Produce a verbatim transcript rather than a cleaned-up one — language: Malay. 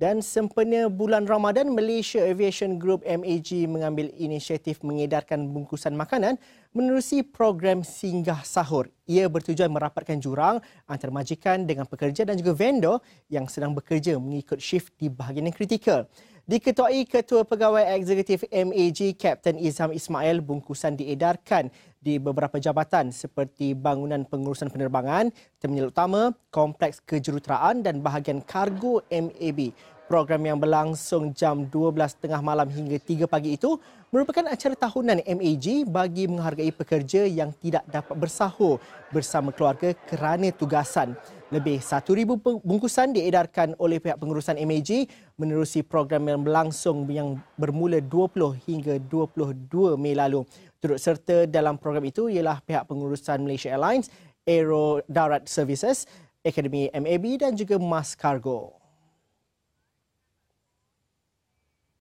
Dan sempena bulan Ramadan, Malaysia Aviation Group M A G mengambil inisiatif mengedarkan bungkusan makanan menerusi program Singgah Sahur. Ia bertujuan merapatkan jurang antara majikan dengan pekerja dan juga vendor yang sedang bekerja mengikut shift di bahagian yang kritikal. Diketuai Ketua Pegawai Eksekutif M A G, Kapten Izham Ismail, bungkusan diedarkan di beberapa jabatan seperti bangunan pengurusan penerbangan, terminal utama, kompleks kejuruteraan dan bahagian kargo M A B. Program yang berlangsung jam dua belas tiga puluh malam hingga tiga pagi itu merupakan acara tahunan M A G bagi menghargai pekerja yang tidak dapat bersahur bersama keluarga kerana tugasan. Lebih seribu bungkusan diedarkan oleh pihak pengurusan M A G menerusi program yang berlangsung yang bermula dua puluh hingga dua puluh dua Mei lalu. Turut serta dalam program itu ialah pihak pengurusan Malaysia Airlines, Aerodarat Services, Akademi M A B dan juga M A S Cargo.